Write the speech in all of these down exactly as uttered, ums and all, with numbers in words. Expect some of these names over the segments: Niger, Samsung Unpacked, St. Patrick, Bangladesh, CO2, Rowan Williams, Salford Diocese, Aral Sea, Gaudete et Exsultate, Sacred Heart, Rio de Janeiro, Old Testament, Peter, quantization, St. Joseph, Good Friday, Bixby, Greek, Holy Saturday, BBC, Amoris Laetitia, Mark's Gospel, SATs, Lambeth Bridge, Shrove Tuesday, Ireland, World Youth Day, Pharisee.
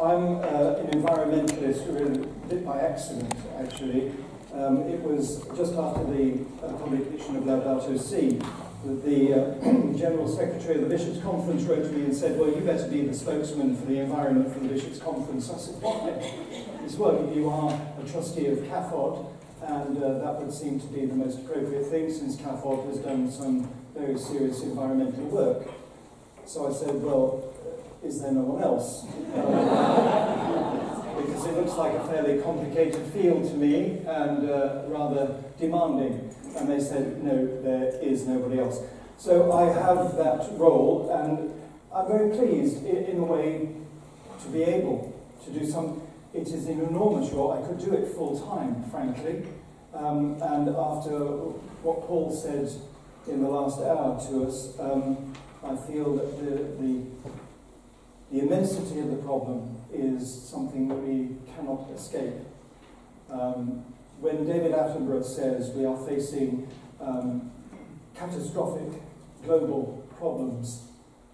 I'm uh, an environmentalist who really did by accident, actually. Um, it was just after the uh, publication of Laudato Si' that the uh, General Secretary of the Bishops' Conference wrote to me and said, well, you better be the spokesman for the environment for the Bishops' Conference. I said, why? It's working. You are a trustee of CAFOD, and uh, that would seem to be the most appropriate thing, since CAFOD has done some very serious environmental work. So I said, well, is there no one else? Um, because it looks like a fairly complicated field to me, and uh, rather demanding. And they said, no, there is nobody else. So I have that role, and I'm very pleased, in, in a way, to be able to do some. It is an enormous role. I could do it full-time, frankly. Um, and after what Paul said in the last hour to us, um, I feel that the, the The immensity of the problem is something that we cannot escape. Um, when David Attenborough says we are facing um, catastrophic global problems,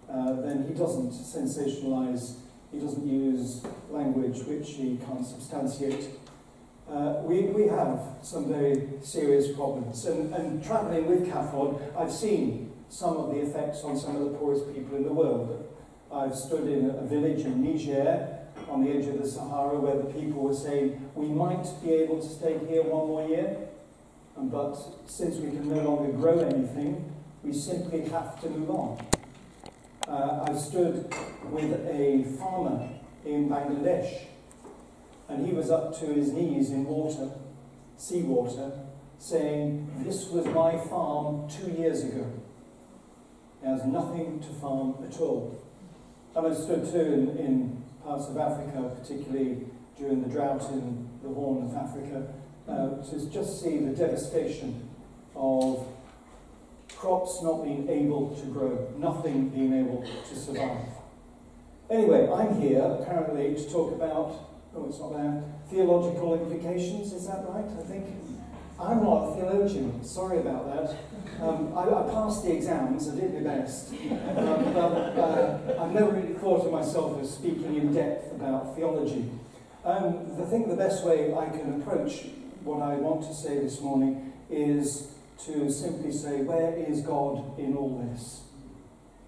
uh, then he doesn't sensationalize, he doesn't use language which he can't substantiate. Uh, we, we have some very serious problems. And, and traveling with CAFOD, I've seen some of the effects on some of the poorest people in the world. I've stood in a village in Niger, on the edge of the Sahara, where the people were saying, we might be able to stay here one more year, but since we can no longer grow anything, we simply have to move on. Uh, I stood with a farmer in Bangladesh, and he was up to his knees in water, seawater, saying, this was my farm two years ago. There's nothing to farm at all. And I stood too in, in parts of Africa, particularly during the drought in the Horn of Africa, uh, to just see the devastation of crops not being able to grow, nothing being able to survive. Anyway, I'm here apparently to talk about, oh, it's not there, theological implications, is that right? I think I'm not a theologian, sorry about that. Um, I, I passed the exams, I did my best, um, but uh, I've never really thought of myself as speaking in depth about theology. Um, I think the best way I can approach what I want to say this morning is to simply say, where is God in all this?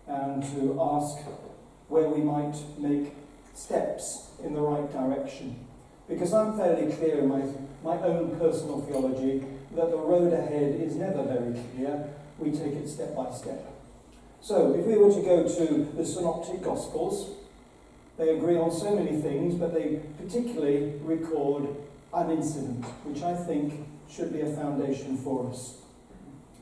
And to ask where we might make steps in the right direction. Because I'm fairly clear in my, my own personal theology that the road ahead is never very clear. We take it step by step. So, if we were to go to the Synoptic Gospels, they agree on so many things, but they particularly record an incident, which I think should be a foundation for us.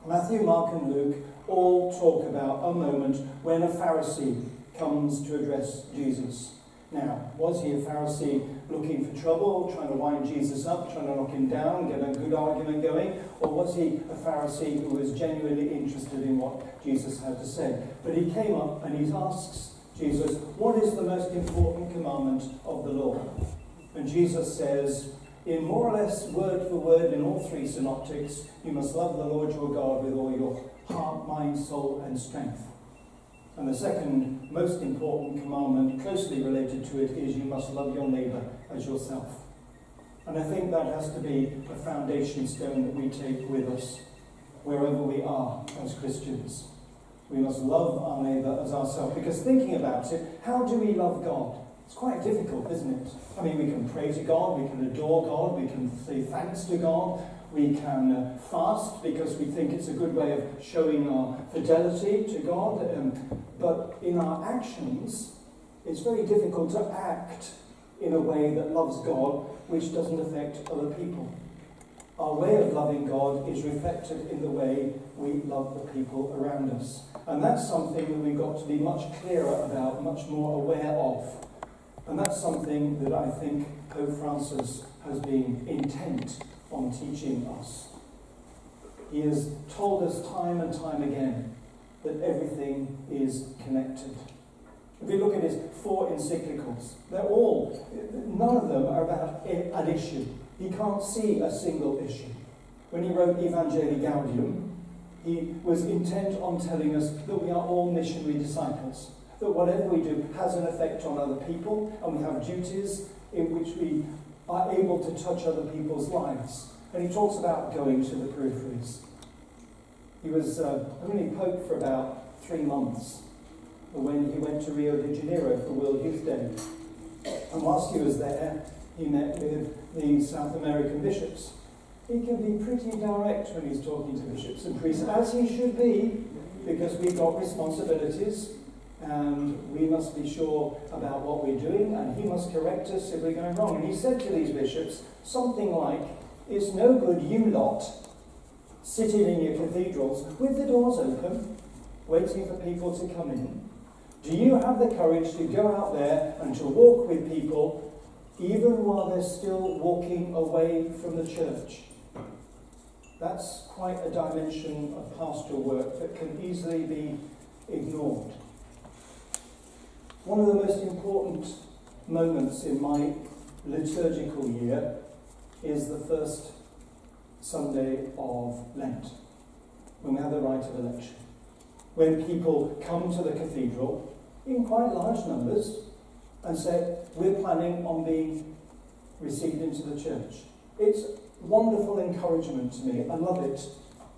Matthew, Mark, and Luke all talk about a moment when a Pharisee comes to address Jesus. Now, was he a Pharisee looking for trouble, trying to wind Jesus up, trying to knock him down, get a good argument going? Or was he a Pharisee who was genuinely interested in what Jesus had to say? But he came up and he asks Jesus, what is the most important commandment of the law? And Jesus says, in more or less word for word in all three synoptics, you must love the Lord your God with all your heart, mind, soul, and strength. And the second most important commandment, closely related to it, is you must love your neighbour as yourself. And I think that has to be a foundation stone that we take with us wherever we are as Christians. We must love our neighbour as ourselves. Because thinking about it, how do we love God? It's quite difficult, isn't it? I mean, we can pray to God, we can adore God, we can say thanks to God, we can uh, fast because we think it's a good way of showing our fidelity to God. Um, but in our actions, it's very difficult to act in a way that loves God, which doesn't affect other people. Our way of loving God is reflected in the way we love the people around us. And that's something that we've got to be much clearer about, much more aware of. And that's something that I think Pope Francis has been intent on teaching us. He has told us time and time again that everything is connected. If we look at his four encyclicals, they're all, none of them are about an issue. He can't see a single issue. When he wrote Evangelii Gaudium, he was intent on telling us that we are all missionary disciples. that whatever we do has an effect on other people, and we have duties in which we are able to touch other people's lives. And he talks about going to the peripheries. He was uh, only Pope for about three months when he went to Rio de Janeiro for World Youth Day. And whilst he was there, he met with the South American bishops. He can be pretty direct when he's talking to bishops and priests, as he should be, because we've got responsibilities and we must be sure about what we're doing, and he must correct us if we're going wrong. And he said to these bishops something like, "It's no good you lot sitting in your cathedrals with the doors open, waiting for people to come in. Do you have the courage to go out there and to walk with people even while they're still walking away from the church?" That's quite a dimension of pastoral work that can easily be ignored. One of the most important moments in my liturgical year is the first Sunday of Lent, when we have the rite of election, when people come to the cathedral in quite large numbers and say, "We're planning on being received into the church." It's wonderful encouragement to me. I love it.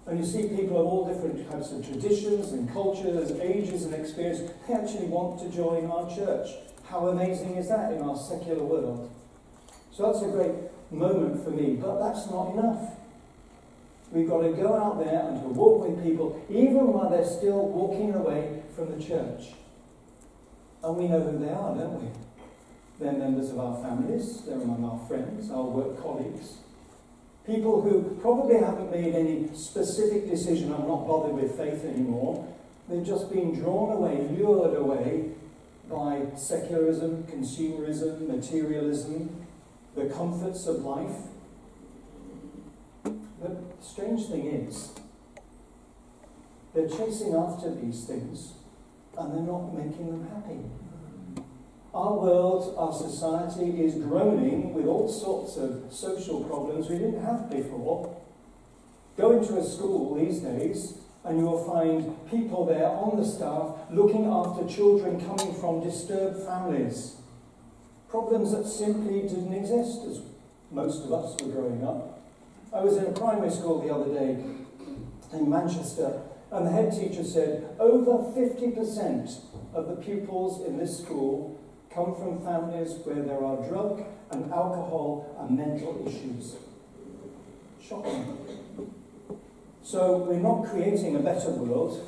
And you see people of all different types of traditions and cultures, ages and experience. They actually want to join our church. How amazing is that in our secular world? So that's a great moment for me, but that's not enough. We've got to go out there and to walk with people, even while they're still walking away from the church. And we know who they are, don't we? They're members of our families, they're among our friends, our work colleagues. People who probably haven't made any specific decision, "I'm not bothered with faith anymore." They've just been drawn away, lured away by secularism, consumerism, materialism, the comforts of life. The strange thing is, they're chasing after these things, and they're not making them happy. Our world, our society is groaning with all sorts of social problems we didn't have before. Go into a school these days and you'll find people there on the staff looking after children coming from disturbed families. Problems that simply didn't exist as most of us were growing up. I was in a primary school the other day in Manchester, and the head teacher said, "Over fifty percent of the pupils in this school come from families where there are drug and alcohol and mental issues." Shocking. So we're not creating a better world,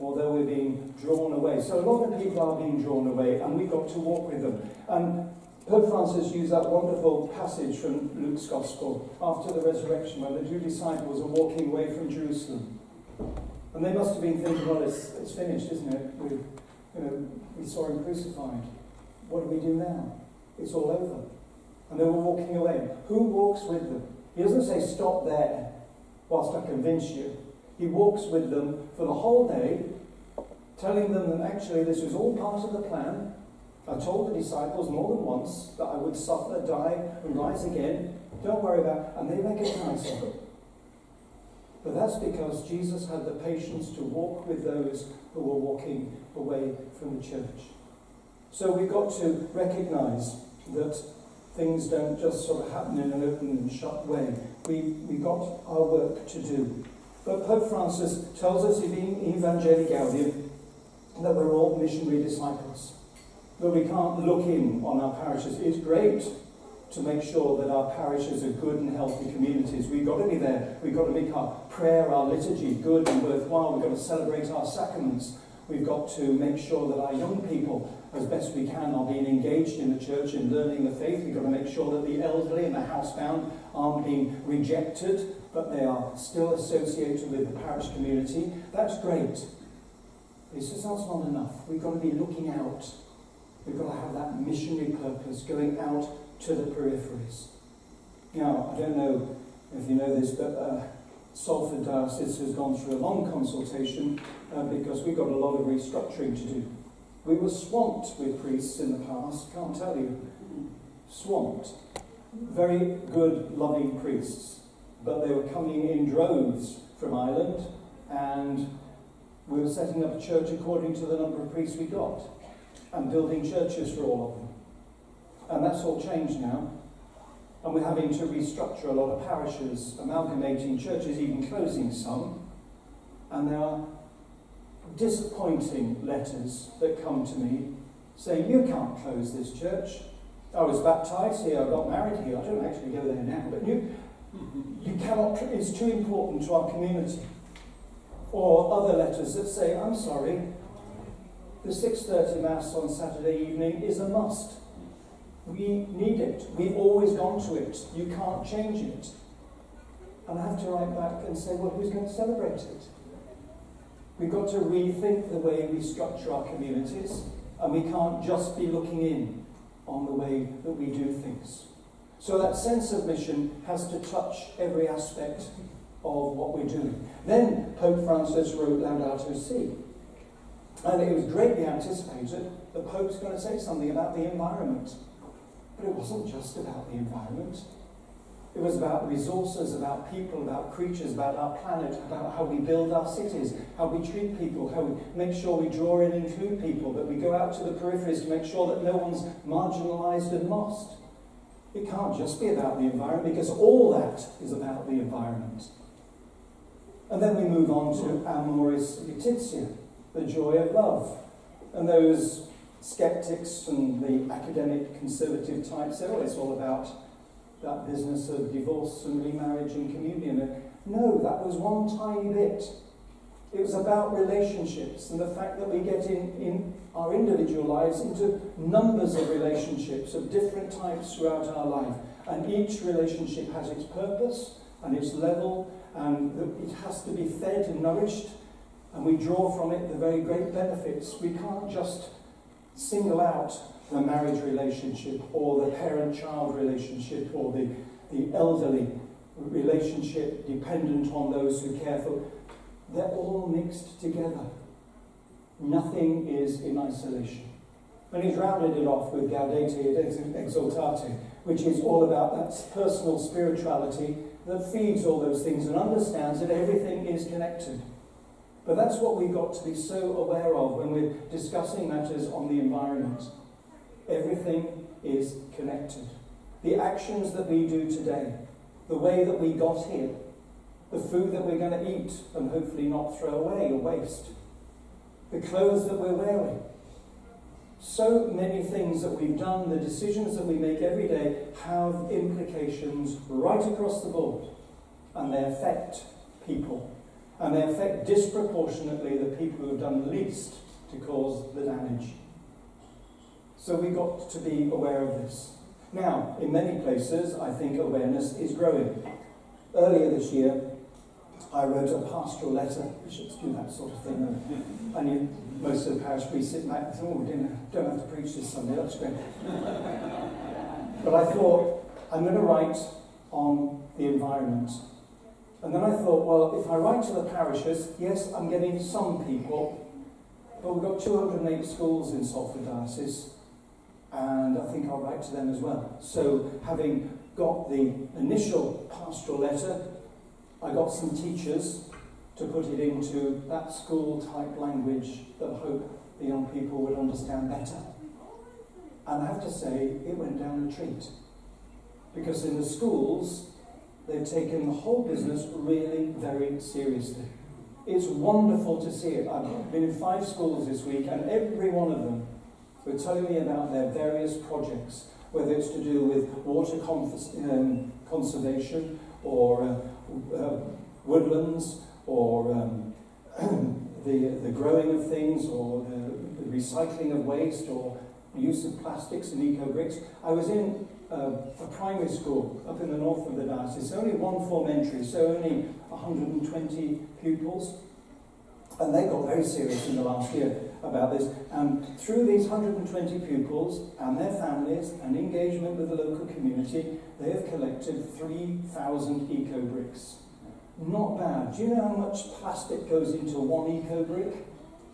although we're being drawn away. So a lot of people are being drawn away, and we've got to walk with them. And Pope Francis used that wonderful passage from Luke's Gospel after the resurrection, when the two disciples are walking away from Jerusalem. And they must have been thinking, "Well, it's, it's finished, isn't it? We, you know, we saw him crucified. What do we do now? It's all over." And they were walking away. Who walks with them? He doesn't say, "Stop there whilst I convince you." He walks with them for the whole day, telling them that actually this was all part of the plan. I told the disciples more than once that I would suffer, die, and rise again. Don't worry about it. And they recognize him. But that's because Jesus had the patience to walk with those who were walking away from the church. So we've got to recognise that things don't just sort of happen in an open and shut way. We, we've got our work to do. But Pope Francis tells us in Evangelii Gaudium that we're all missionary disciples, that we can't look in on our parishes. It's great to make sure that our parishes are good and healthy communities. We've got to be there. We've got to make our prayer, our liturgy good and worthwhile. We've got to celebrate our sacraments. We've got to make sure that our young people, as best we can, are being engaged in the church and learning the faith. We've got to make sure that the elderly and the housebound aren't being rejected, but they are still associated with the parish community. That's great. He says that's not enough. We've got to be looking out. We've got to have that missionary purpose, going out to the peripheries. Now, I don't know if you know this, but uh, Salford Diocese has gone through a long consultation uh, because we've got a lot of restructuring to do. We were swamped with priests in the past, can't tell you. Swamped. Very good, loving priests, but they were coming in droves from Ireland, and We were setting up a church according to the number of priests we got and building churches for all of them. And that's all changed now. And we're having to restructure a lot of parishes, amalgamating churches, even closing some. And there are disappointing letters that come to me saying, you can't close this church. I was baptised here, I got married here, I don't actually go there now, but you, you cannot, it's too important to our community. Or other letters that say, I'm sorry, the six thirty Mass on Saturday evening is a must. We need it. We've always gone to it. You can't change it. And I have to write back and say, well, who's going to celebrate it? We've got to rethink the way we structure our communities, and we can't just be looking in on the way that we do things. So that sense of mission has to touch every aspect of what we're doing. Then Pope Francis wrote Laudato Si', and it was greatly anticipated the Pope's going to say something about the environment. But it wasn't just about the environment. It was about resources, about people, about creatures, about our planet, about how we build our cities, how we treat people, how we make sure we draw in and include people, that we go out to the peripheries to make sure that no one's marginalised and lost. It can't just be about the environment, because all that is about the environment. And then we move on to Amoris Laetitia, the joy of love. And those sceptics and the academic conservative types say, well, it's all about that business of divorce and remarriage and communion. No, that was one tiny bit. It was about relationships and the fact that we get in, in our individual lives into numbers of relationships of different types throughout our life. And each relationship has its purpose and its level, and it has to be fed and nourished, and we draw from it the very great benefits. We can't just single out the marriage relationship or the parent-child relationship or the, the elderly relationship dependent on those who care for. They're all mixed together. Nothing is in isolation. And he's rounded it off with Gaudete et Exsultate, which is all about that personal spirituality that feeds all those things and understands that everything is connected. But that's what we've got to be so aware of when we're discussing matters on the environment. Everything is connected. The actions that we do today, the way that we got here, the food that we're going to eat and hopefully not throw away or waste, the clothes that we're wearing, so many things that we've done, the decisions that we make every day have implications right across the board, and they affect people, and they affect disproportionately the people who have done least to cause the damage. So we've got to be aware of this. Now, in many places, I think awareness is growing. Earlier this year, I wrote a pastoral letter. Bishops do that sort of thing. I knew most of the parish priests sit back and say, oh, I don't have to preach this Sunday, that's great. But I thought, I'm going to write on the environment. And then I thought, well, if I write to the parishes, yes, I'm getting some people, but we've got two hundred and eight schools in Salford Diocese, and I think I'll write to them as well. So having got the initial pastoral letter, I got some teachers to put it into that school-type language that I hope the young people would understand better. And I have to say, it went down a treat. Because in the schools, they've taken the whole business really very seriously. It's wonderful to see it. I've been in five schools this week, and every one of them were telling me about their various projects, whether it's to do with water um, conservation, or uh, uh, woodlands, or um, the, the growing of things, or the, the recycling of waste, or use of plastics and eco-bricks. I was in uh, a primary school up in the north of the diocese, only one form entry, so only one hundred and twenty pupils, and they got very serious in the last year about this, and through these one hundred and twenty pupils and their families and engagement with the local community, they have collected three thousand eco-bricks. Not bad. Do you know how much plastic goes into one eco-brick?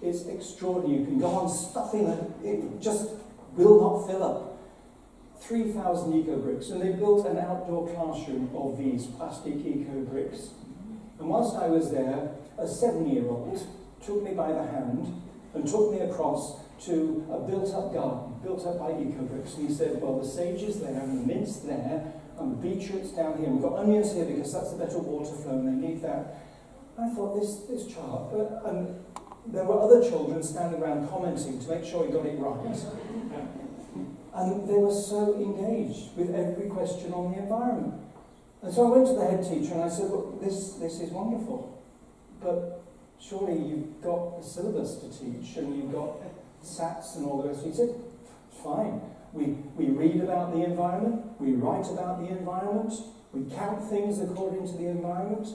It's extraordinary. You can go on stuffing it, it just will not fill up. three thousand eco-bricks, and they built an outdoor classroom of these plastic eco-bricks. And whilst I was there, a seven-year-old took me by the hand and took me across to a built-up garden, built up by eco-bricks. And he said, well, the sage is there, and the mint's there, and the beetroot's down here, and we've got onions here because that's the better water flow, and they need that. And I thought, this, this child, uh, and there were other children standing around commenting to make sure he got it right. And they were so engaged with every question on the environment. And so I went to the head teacher and I said, look, this, this is wonderful, but surely you've got a syllabus to teach and you've got SATs and all the rest. He said, fine. We, we read about the environment, we write about the environment, we count things according to the environment.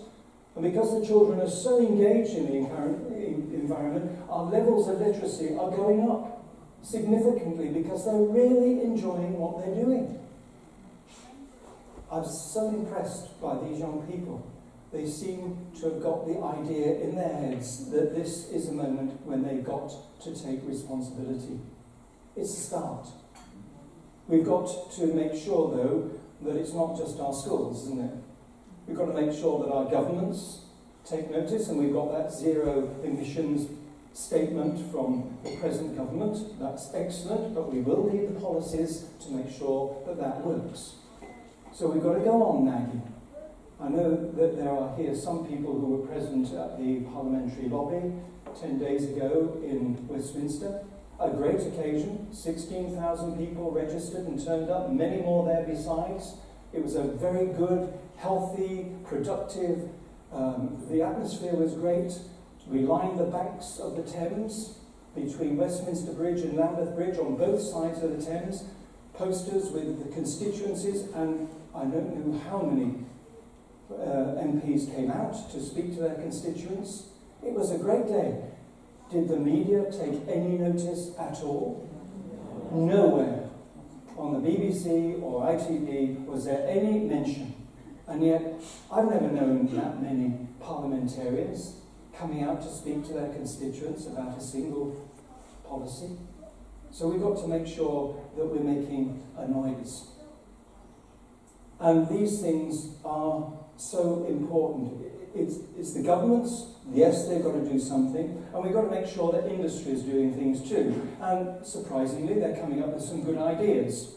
And because the children are so engaged in the environment, our levels of literacy are going up significantly because they're really enjoying what they're doing. I was so impressed by these young people. They seem to have got the idea in their heads that this is a moment when they've got to take responsibility. It's a start. We've got to make sure, though, that it's not just our schools, isn't it? We've got to make sure that our governments take notice, and we've got that zero emissions statement from the present government. That's excellent, but we will need the policies to make sure that that works. So we've got to go on nagging. I know that there are here some people who were present at the parliamentary lobby ten days ago in Westminster. A great occasion, sixteen thousand people registered and turned up, many more there besides. It was a very good, healthy, productive, um, the atmosphere was great. We lined the banks of the Thames between Westminster Bridge and Lambeth Bridge on both sides of the Thames, posters with the constituencies, and I don't know how many uh, M Ps came out to speak to their constituents. It was a great day. Did the media take any notice at all? Nowhere on the B B C or I T V was there any mention. And yet, I've never known that many parliamentarians coming out to speak to their constituents about a single policy. So we've got to make sure that we're making a noise. And these things are so important. It's, it's the governments, yes, they've got to do something, and we've got to make sure that industry is doing things too. And surprisingly, they're coming up with some good ideas,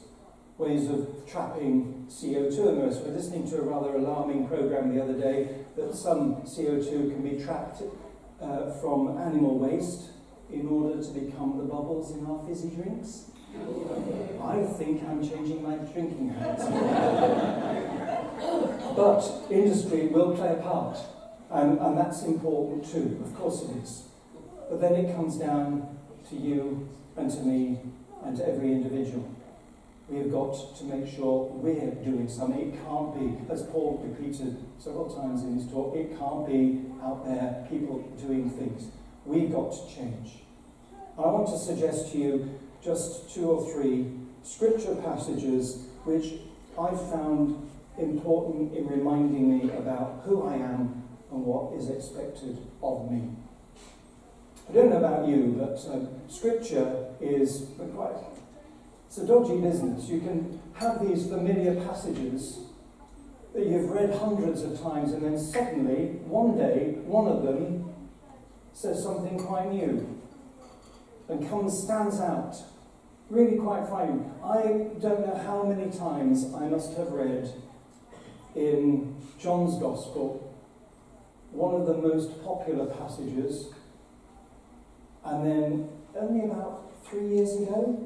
ways of trapping C O two emissions. We're listening to a rather alarming program the other day that some C O two can be trapped uh, from animal waste in order to become the bubbles in our fizzy drinks. I think I'm changing my drinking habits. But industry will play a part, and, and that's important too, of course it is. But then it comes down to you and to me and to every individual. We have got to make sure we're doing something. It can't be, as Paul repeated several times in his talk, it can't be out there, people doing things. We've got to change. I want to suggest to you just two or three scripture passages which I've found important in reminding me about who I am and what is expected of me. I don't know about you, but um, scripture is quite, it's a dodgy business. You can have these familiar passages that you've read hundreds of times, and then suddenly, one day, one of them says something quite new and comes, stands out. Really quite frightening. I don't know how many times I must have read in John's Gospel, one of the most popular passages, and then only about three years ago,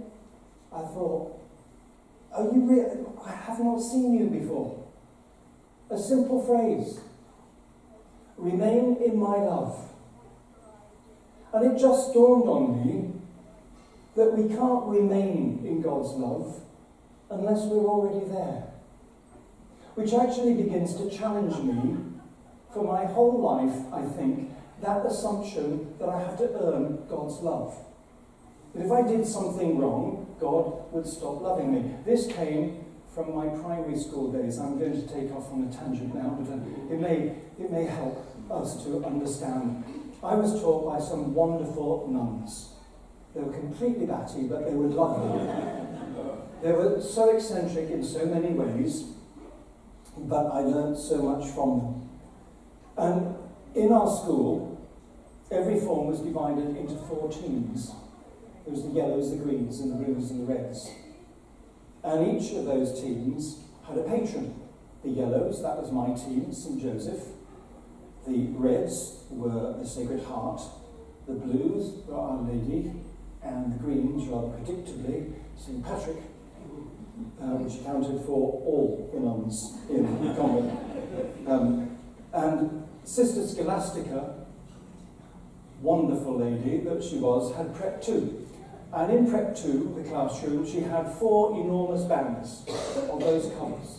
I thought, "Are you really? I have not seen you before." A simple phrase, "Remain in my love," and it just dawned on me that we can't remain in God's love unless we're already there. Which actually begins to challenge me for my whole life, I think, that assumption that I have to earn God's love. That if I did something wrong, God would stop loving me. This came from my primary school days. I'm going to take off on a tangent now, but it may, it may help us to understand. I was taught by some wonderful nuns. They were completely batty, but they were lovely. They were so eccentric in so many ways, but I learned so much from them. And in our school, Every form was divided into four teams. There was the yellows, the greens, and the blues, and the reds. And each of those teams had a patron. The yellows, that was my team, Saint Joseph. The reds were the Sacred Heart. The blues were Our Lady. And the greens, rather predictably, Saint Patrick, uh, which accounted for all the nuns in the convent. Um, and Sister Scholastica, wonderful lady that she was, had prep two. And in prep two, the classroom, she had four enormous banners of those colours.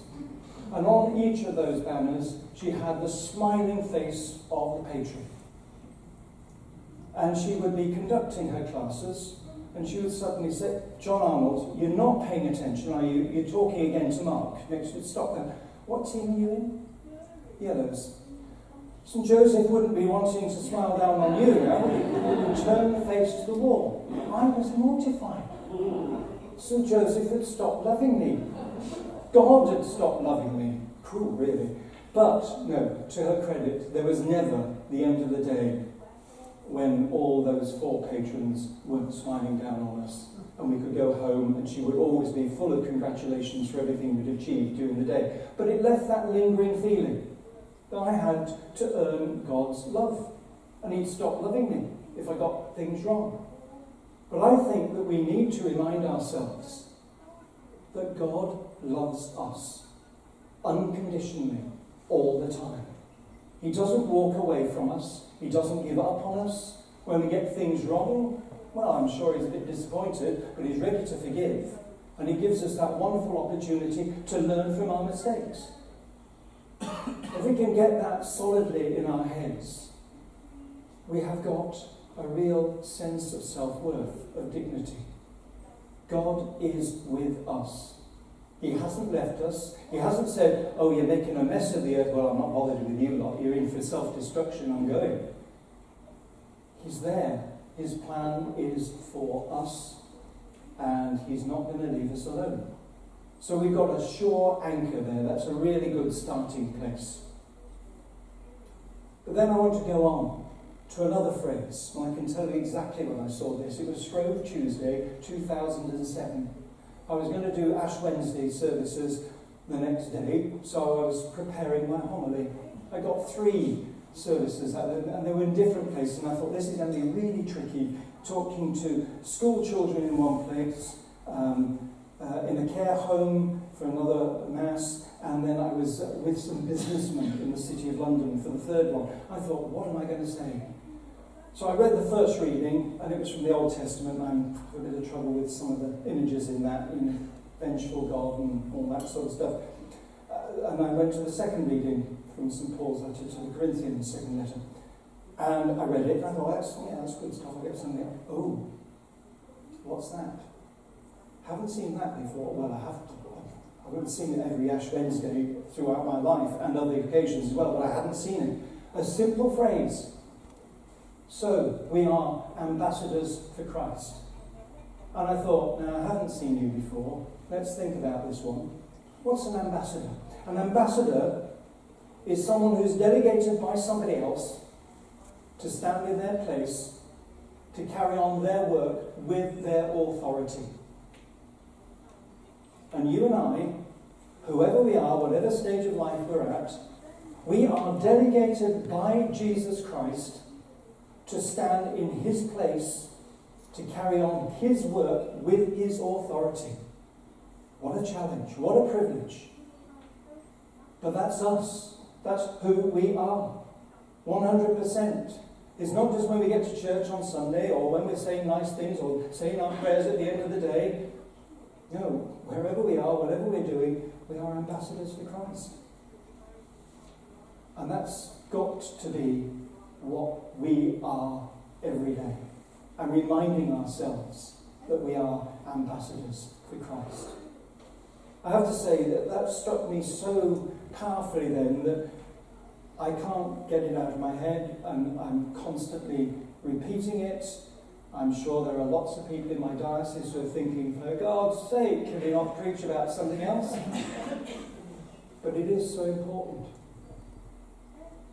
And on each of those banners, she had the smiling face of the patron. And she would be conducting her classes, and she would suddenly say, "John Arnold, you're not paying attention, are you? You're talking again to Mark." Next would stop there. "What team are you in?" "Yellows." "Saint Joseph wouldn't be wanting to smile down on you now. He would turn face to the wall." I was mortified. Saint Joseph had stopped loving me. God had stopped loving me. Cruel, really. But, no, to her credit, there was never the end of the day when all those four patrons weren't smiling down on us, and we could go home, and she would always be full of congratulations for everything we'd achieved during the day. But it left that lingering feeling that I had to earn God's love, and he'd stop loving me if I got things wrong. But I think that we need to remind ourselves that God loves us unconditionally all the time. He doesn't walk away from us. He doesn't give up on us. When we get things wrong, well, I'm sure he's a bit disappointed, but he's ready to forgive. And he gives us that wonderful opportunity to learn from our mistakes. If we can get that solidly in our heads, we have got a real sense of self-worth, of dignity. God is with us. He hasn't left us. He hasn't said, "Oh, you're making a mess of the earth. Well, I'm not bothered with you lot. You're in for self-destruction. I'm going." He's there. His plan is for us. And he's not going to leave us alone. So we've got a sure anchor there. That's a really good starting place. But then I want to go on to another phrase. And I can tell you exactly when I saw this. It was Shrove Tuesday, two thousand seven. I was going to do Ash Wednesday services the next day, so I was preparing my homily. I got three services, and they were in different places, and I thought, this is going to be really tricky, talking to school children in one place, um, uh, in a care home for another mass, and then I was with some businessmen in the City of London for the third one. I thought, what am I going to say? So I read the first reading, and it was from the Old Testament, and I'm having a bit of trouble with some of the images in that, you know, vengeful God and all that sort of stuff. Uh, and I went to the second reading from Saint Paul's letter to the Corinthians, second letter. And I read it, and I thought, that's, yeah, that's good stuff. I get something up. Oh, what's that? Haven't seen that before. Well, I have to. I haven't seen it every Ash Wednesday throughout my life, and other occasions as well, but I hadn't seen it. A simple phrase. So, we are ambassadors for Christ. And I thought, now I haven't seen you before, let's think about this one. What's an ambassador? An ambassador is someone who's delegated by somebody else to stand in their place, to carry on their work with their authority. And you and I, whoever we are, whatever stage of life we're at, we are delegated by Jesus Christ to stand in his place, to carry on his work with his authority. What a challenge, what a privilege. But that's us, that's who we are, one hundred percent. It's not just when we get to church on Sunday, or when we're saying nice things, or saying our prayers at the end of the day. No, wherever we are, whatever we're doing, we are ambassadors for Christ. And that's got to be what we are every day, and reminding ourselves that we are ambassadors for Christ. I have to say that that struck me so powerfully then that I can't get it out of my head, and I'm constantly repeating it. I'm sure there are lots of people in my diocese who are thinking, for God's sake, can we not preach about something else? But it is so important.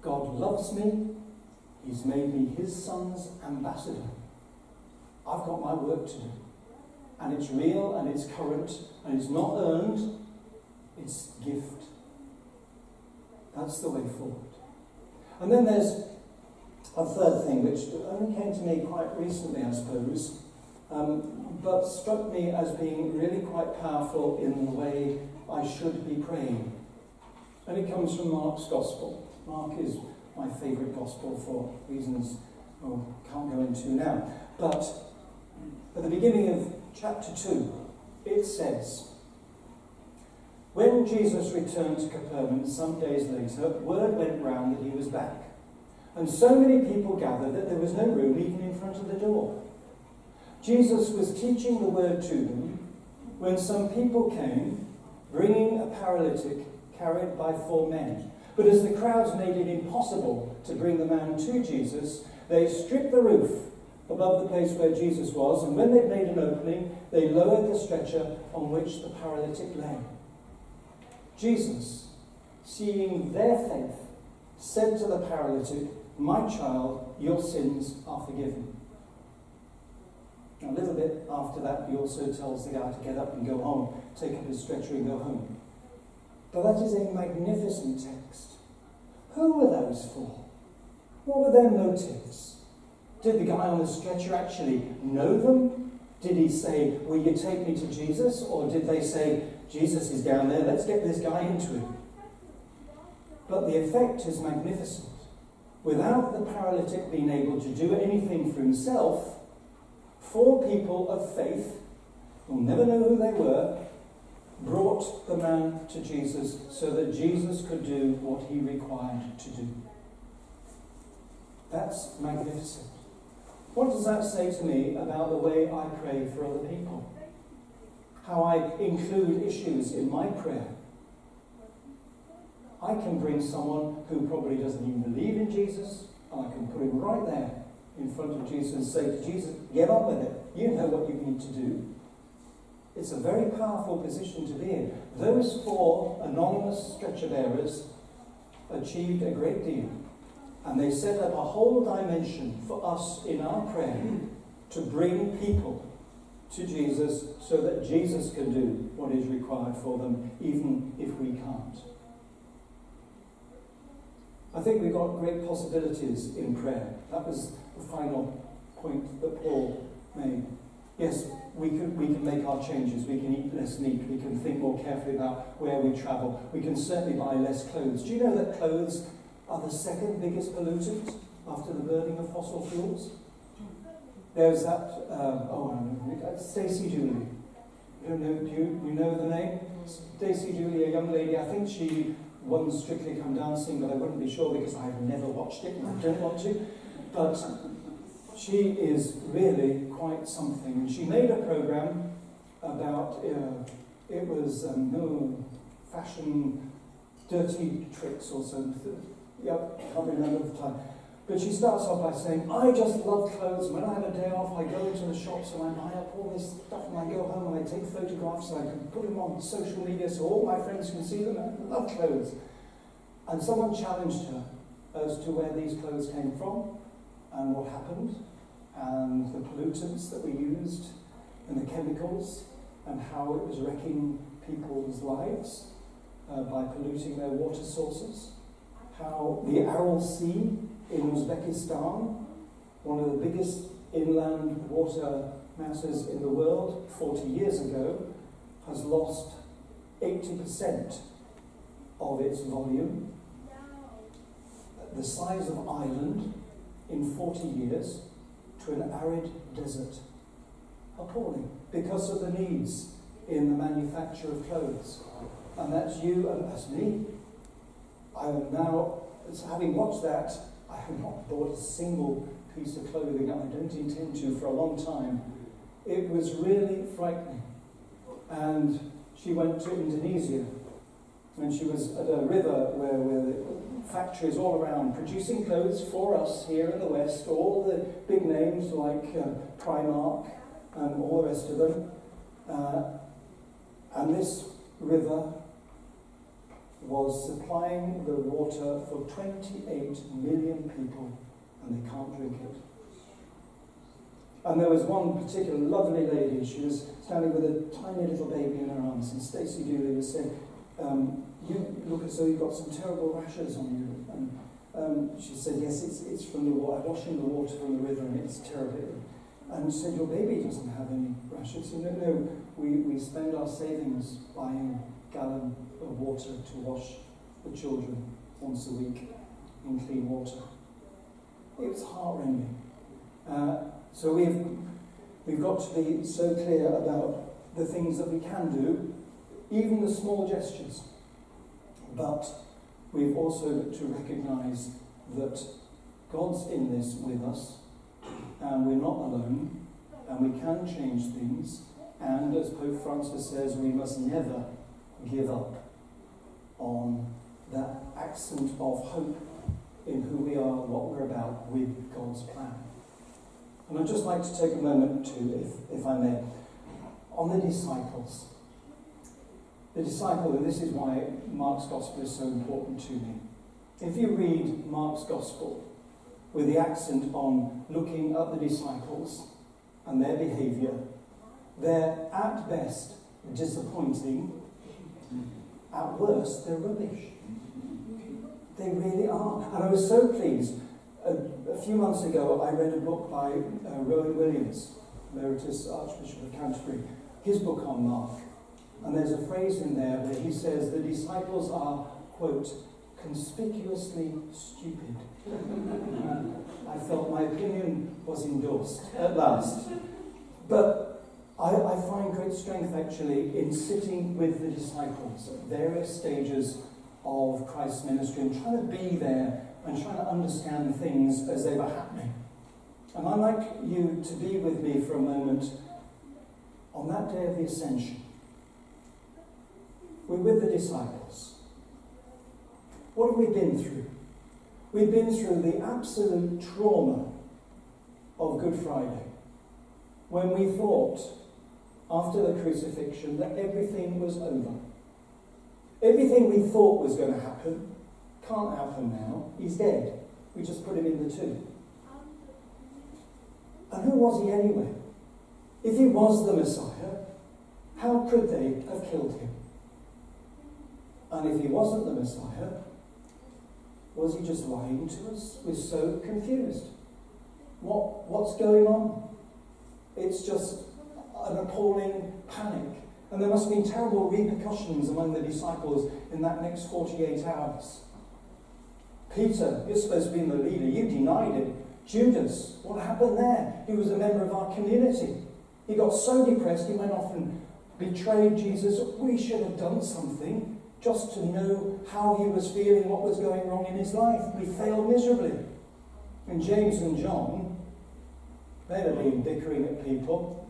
God loves me. He's made me his son's ambassador. I've got my work to do. And it's real, and it's current, and it's not earned, it's gift. That's the way forward. And then there's a third thing, which only came to me quite recently, I suppose, um, but struck me as being really quite powerful in the way I should be praying. And it comes from Mark's Gospel. Mark is my favourite Gospel for reasons I well, can't go into now. But at the beginning of chapter two, it says, "When Jesus returned to Capernaum some days later, word went round that he was back. And so many people gathered that there was no room even in front of the door. Jesus was teaching the word to them when some people came, bringing a paralytic carried by four men. But as the crowds made it impossible to bring the man to Jesus, they stripped the roof above the place where Jesus was, and when they made an opening, they lowered the stretcher on which the paralytic lay. Jesus, seeing their faith, said to the paralytic, 'My child, your sins are forgiven.'" A little bit after that, he also tells the guy to get up and go home, take up his stretcher and go home. But that is a magnificent text. Who were those for? What were their motives? Did the guy on the stretcher actually know them? Did he say, "Will you take me to Jesus?" Or did they say, "Jesus is down there, let's get this guy into him"? But the effect is magnificent. Without the paralytic being able to do anything for himself, four people of faith, who'll never know who they were, brought the man to Jesus so that Jesus could do what he required to do. That's magnificent. What does that say to me about the way I pray for other people? How I include issues in my prayer? I can bring someone who probably doesn't even believe in Jesus, and I can put him right there in front of Jesus and say to Jesus, "Get on with it. You know what you need to do." It's a very powerful position to be in. Those four anonymous stretcher bearers achieved a great deal. And they set up a whole dimension for us in our prayer to bring people to Jesus so that Jesus can do what is required for them, even if we can't. I think we've got great possibilities in prayer. That was the final point that Paul made. Yes, we can, we can make our changes. We can eat less meat. We can think more carefully about where we travel. We can certainly buy less clothes. Do you know that clothes are the second biggest pollutant after the burning of fossil fuels? There's that, um, oh, Stacey Dooley. You don't know, do you, you know the name? Stacey Dooley, a young lady, I think she won Strictly Come Dancing, but I wouldn't be sure because I've never watched it and I don't want to. But she is really quite something. And she made a program about, uh, it was um, no fashion, dirty tricks or something. Yep, can't remember the time. But she starts off by saying, "I just love clothes. When I have a day off, I go into the shops and I buy up all this stuff and I go home and I take photographs and I can put them on social media so all my friends can see them. I love clothes." And someone challenged her as to where these clothes came from and what happened and the pollutants that were used and the chemicals and how it was wrecking people's lives uh, by polluting their water sources. How the Aral Sea in Uzbekistan, one of the biggest inland water masses in the world forty years ago, has lost eighty percent of its volume. The size of Ireland in forty years to an arid desert. Appalling, because of the needs in the manufacture of clothes. And that's you and that's me. I am now, having watched that, I have not bought a single piece of clothing, and I don't intend to for a long time. It was really frightening. And she went to Indonesia, and she was at a river where, where the factories all around producing clothes for us here in the West, all the big names like uh, Primark and all the rest of them. Uh, and this river was supplying the water for twenty-eight million people and they can't drink it. And there was one particular lovely lady, she was standing with a tiny little baby in her arms, and Stacey Dooley was saying, um, you look as though you've got some terrible rashes on you. And um, she said, yes, it's, it's from the water, washing the water from the river, and it's terrible. And she said, your baby doesn't have any rashes. You know, no, we, we spend our savings buying a gallon of water to wash the children once a week in clean water. It was heart-rending. Uh, so we've, we've got to be so clear about the things that we can do, even the small gestures. But we've also got to recognise that God's in this with us, and we're not alone, and we can change things, and as Pope Francis says, we must never give up on that accent of hope in who we are, what we're about, with God's plan. And I'd just like to take a moment to, if, if I may, on the disciples. The disciple, and this is why Mark's Gospel is so important to me. If you read Mark's Gospel with the accent on looking at the disciples and their behaviour, they're at best disappointing, at worst they're rubbish. They really are. And I was so pleased. A, a few months ago I read a book by uh, Rowan Williams, Emeritus Archbishop of Canterbury, his book on Mark. And there's a phrase in there where he says the disciples are, quote, conspicuously stupid. I felt my opinion was endorsed at last. But I, I find great strength actually in sitting with the disciples at various stages of Christ's ministry and trying to be there and trying to understand things as they were happening. And I'd like you to be with me for a moment on that day of the Ascension. We're with the disciples. What have we been through? We've been through the absolute trauma of Good Friday, when we thought, after the crucifixion, that everything was over. Everything we thought was going to happen can't happen now. He's dead. We just put him in the tomb. And who was he anyway? If he was the Messiah, how could they have killed him? And if he wasn't the Messiah, was he just lying to us? We're so confused. What, what's going on? It's just an appalling panic. And there must have been terrible repercussions among the disciples in that next forty-eight hours. Peter, you're supposed to be the leader. You denied it. Judas, what happened there? He was a member of our community. He got so depressed, he went off and betrayed Jesus. We should have done something just to know how he was feeling, what was going wrong in his life. We failed miserably. And James and John, they'd have been bickering at people.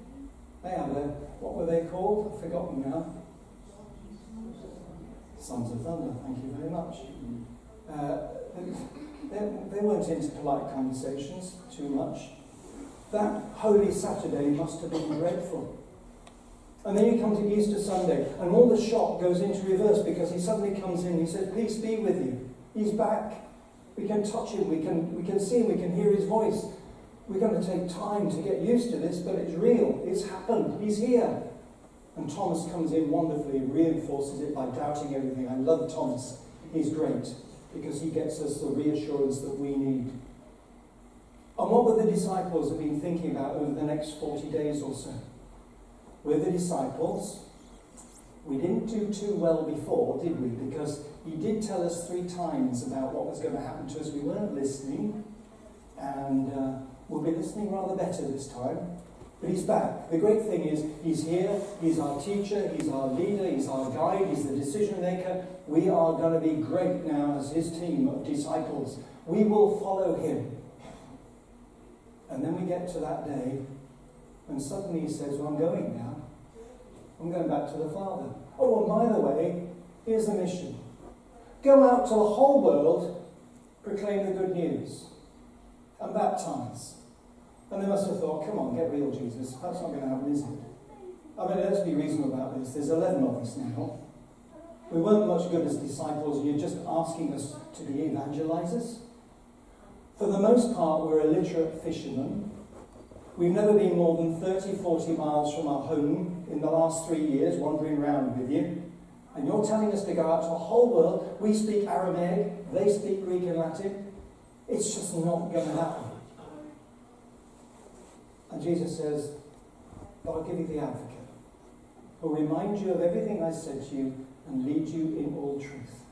They had a, what were they called? I've forgotten now. Sons of Thunder, thank you very much. Uh, they, they weren't into polite conversations too much. That Holy Saturday must have been dreadful. And then you come to Easter Sunday, and all the shock goes into reverse because he suddenly comes in and he says, peace be with you. He's back. We can touch him, we can, we can see him, we can hear his voice. We're going to take time to get used to this, but it's real, it's happened, he's here. And Thomas comes in wonderfully, reinforces it by doubting everything. I love Thomas, he's great, because he gets us the reassurance that we need. And what would the disciples have been thinking about over the next forty days or so? With the disciples, we didn't do too well before, did we? Because he did tell us three times about what was going to happen to us. We weren't listening, and Uh, We'll be listening rather better this time, but he's back. The great thing is, he's here, he's our teacher, he's our leader, he's our guide, he's the decision maker. We are going to be great now as his team of disciples. We will follow him. And then we get to that day, and suddenly he says, well, I'm going now. I'm going back to the Father. Oh, and by the way, here's the mission. Go out to the whole world, proclaim the good news, and baptize. And they must have thought, come on, get real, Jesus. That's not going to happen, is it? I mean, let's be reasonable about this. There's eleven of us now. We weren't much good as disciples, and you're just asking us to be evangelizers. For the most part, we're illiterate fishermen. We've never been more than thirty, forty miles from our home in the last three years, wandering around with you. And you're telling us to go out to the whole world. We speak Aramaic, they speak Greek and Latin. It's just not going to happen. And Jesus says, but I'll give you the advocate, who'll remind you of everything I said to you and lead you in all truth.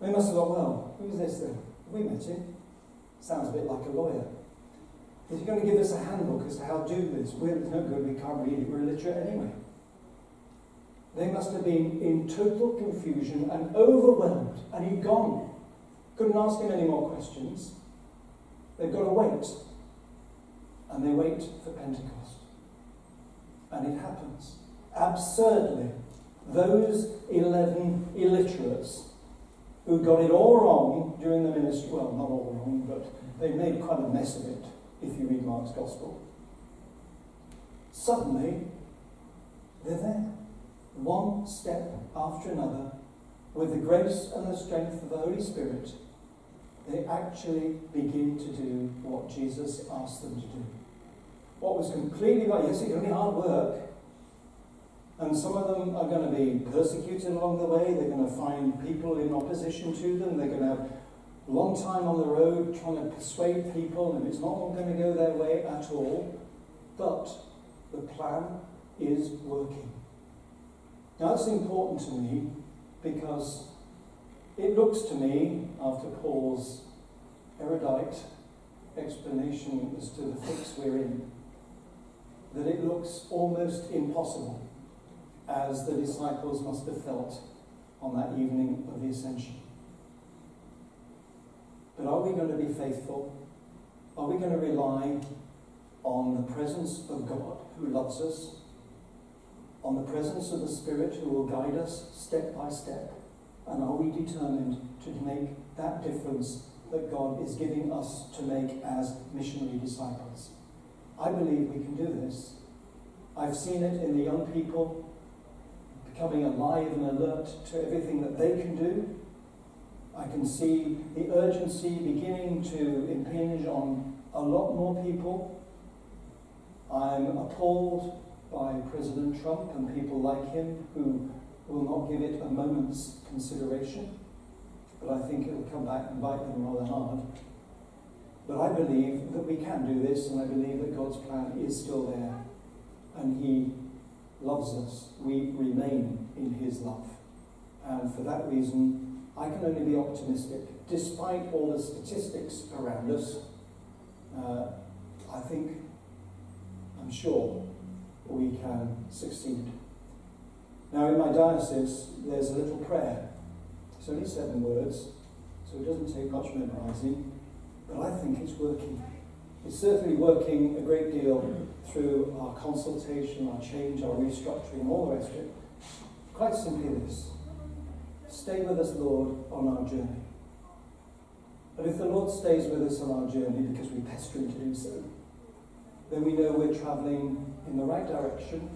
We must have thought, well, who's this then? Have we met him? Sounds a bit like a lawyer. Is he going to give us a handbook as to how to do this? We're no good, we can't read it, we're illiterate anyway. They must have been in total confusion and overwhelmed, and he'd gone. Couldn't ask him any more questions. They've got to wait. And they wait for Pentecost. And it happens. Absurdly, those eleven illiterates who got it all wrong during the ministry, well, not all wrong, but they made quite a mess of it, if you read Mark's Gospel. Suddenly, they're there, one step after another, with the grace and the strength of the Holy Spirit, they actually begin to do what Jesus asked them to do. What was completely right, yes, it's going to be hard work, and some of them are going to be persecuted along the way, they're going to find people in opposition to them, they're going to have a long time on the road trying to persuade people, and it's not all going to go their way at all, but the plan is working. Now that's important to me, because it looks to me, after Paul's erudite explanation as to the fix we're in, that it looks almost impossible, as the disciples must have felt on that evening of the Ascension. But are we going to be faithful? Are we going to rely on the presence of God who loves us? On the presence of the Spirit who will guide us step by step? And are we determined to make that difference that God is giving us to make as missionary disciples? I believe we can do this. I've seen it in the young people becoming alive and alert to everything that they can do. I can see the urgency beginning to impinge on a lot more people. I'm appalled by President Trump and people like him who will not give it a moment's consideration, but I think it will come back and bite them rather hard. But I believe that we can do this, and I believe that God's plan is still there, and he loves us. We remain in his love. And for that reason, I can only be optimistic. Despite all the statistics around us, uh, I think, I'm sure, we can succeed. Now, in my diocese, there's a little prayer. It's only seven words, so it doesn't take much memorizing, but I think it's working. It's certainly working a great deal through our consultation, our change, our restructuring, all the rest of it. Quite simply this: stay with us, Lord, on our journey. But if the Lord stays with us on our journey because we pester him to do so, then we know we're traveling in the right direction,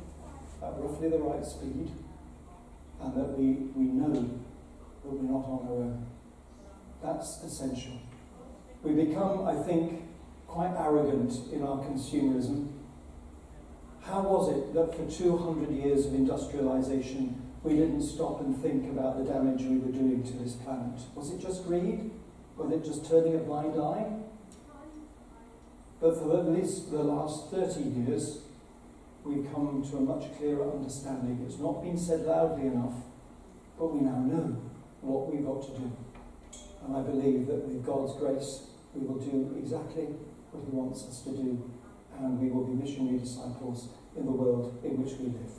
at roughly the right speed, and that we, we know that we're not on our own. That's essential. We become, I think, quite arrogant in our consumerism. How was it that for two hundred years of industrialization, we didn't stop and think about the damage we were doing to this planet? Was it just greed? Was it just turning a blind eye? But for at least the last thirty years, we've come to a much clearer understanding. It's not been said loudly enough, but we now know what we've got to do. And I believe that with God's grace, we will do exactly what he wants us to do, and we will be missionary disciples in the world in which we live.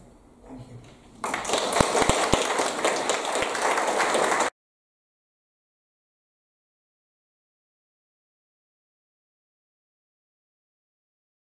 Thank you.